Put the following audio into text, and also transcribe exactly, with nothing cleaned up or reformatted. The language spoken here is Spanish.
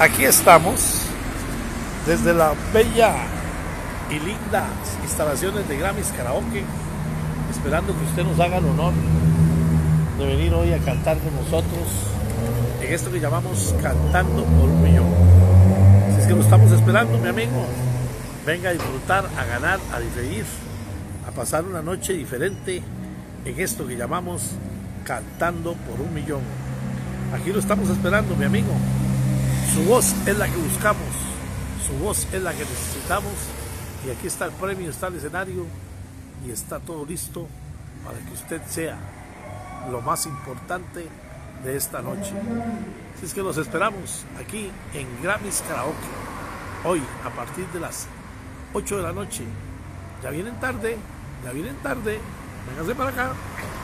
Aquí estamos desde la bella y linda instalaciones de Grammys Karaoke, esperando que usted nos haga el honor de venir hoy a cantar con nosotros en esto que llamamos Cantando por un Millón. Así es que lo estamos esperando, mi amigo. Venga a disfrutar, a ganar, a diferir, a pasar una noche diferente en esto que llamamos Cantando por un Millón. Aquí lo estamos esperando, mi amigo. Su voz es la que buscamos, su voz es la que necesitamos, y aquí está el premio, está el escenario y está todo listo para que usted sea lo más importante de esta noche. Así es que los esperamos aquí en Grammys Karaoke, hoy a partir de las ocho de la noche. Ya vienen tarde, ya vienen tarde, vénganse para acá.